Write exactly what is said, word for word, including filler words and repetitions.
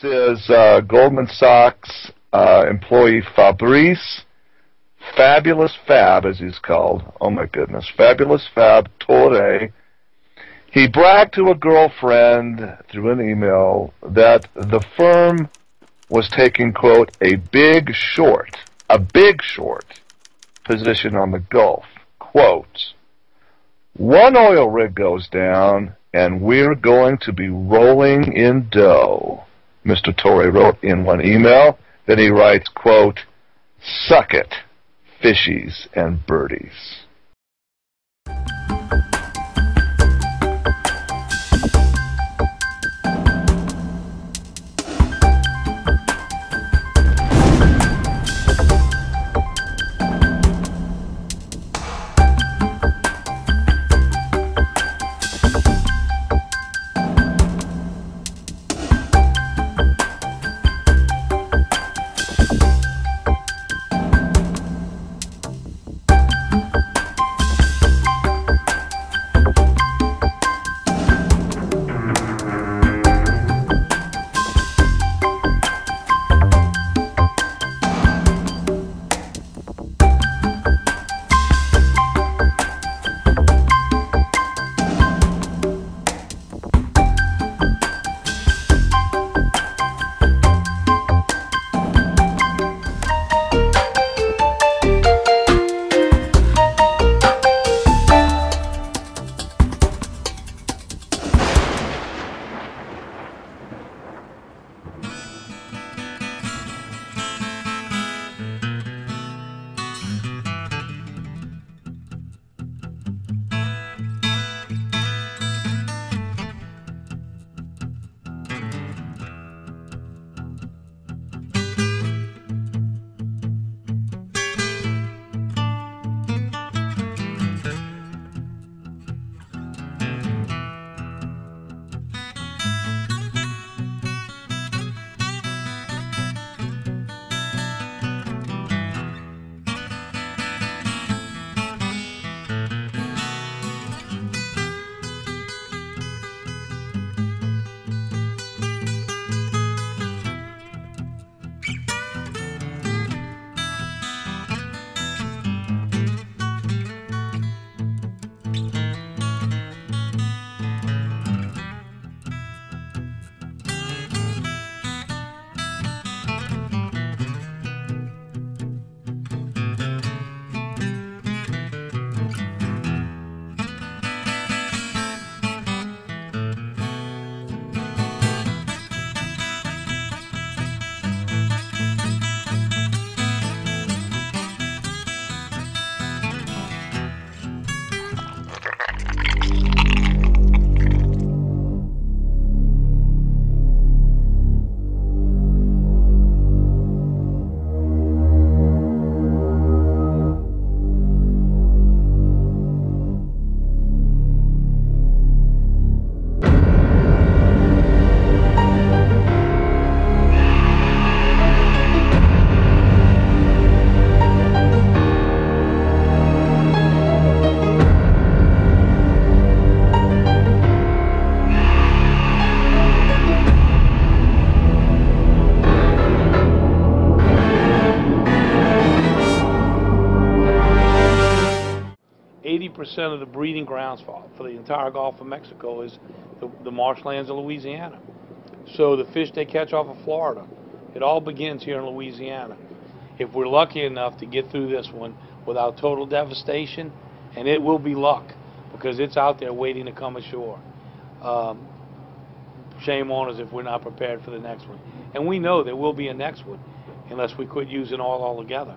This is uh, Goldman Sachs uh, employee Fabrice, Fabulous Fab as he's called, oh my goodness, Fabulous Fab Tourre. He bragged to a girlfriend through an email that the firm was taking, quote, a big short, a big short position on the Gulf. Quote, one oil rig goes down, and we're going to be rolling in dough, Mister Tourre wrote in one email. Then he writes, quote, suck it, fishies and birdies. Percent of the breeding grounds for, for the entire Gulf of Mexico is the, the marshlands of Louisiana. So the fish they catch off of Florida, it all begins here in Louisiana. If we're lucky enough to get through this one without total devastation, and it will be luck because it's out there waiting to come ashore. Um, shame on us if we're not prepared for the next one. And we know there will be a next one unless we quit using oil altogether.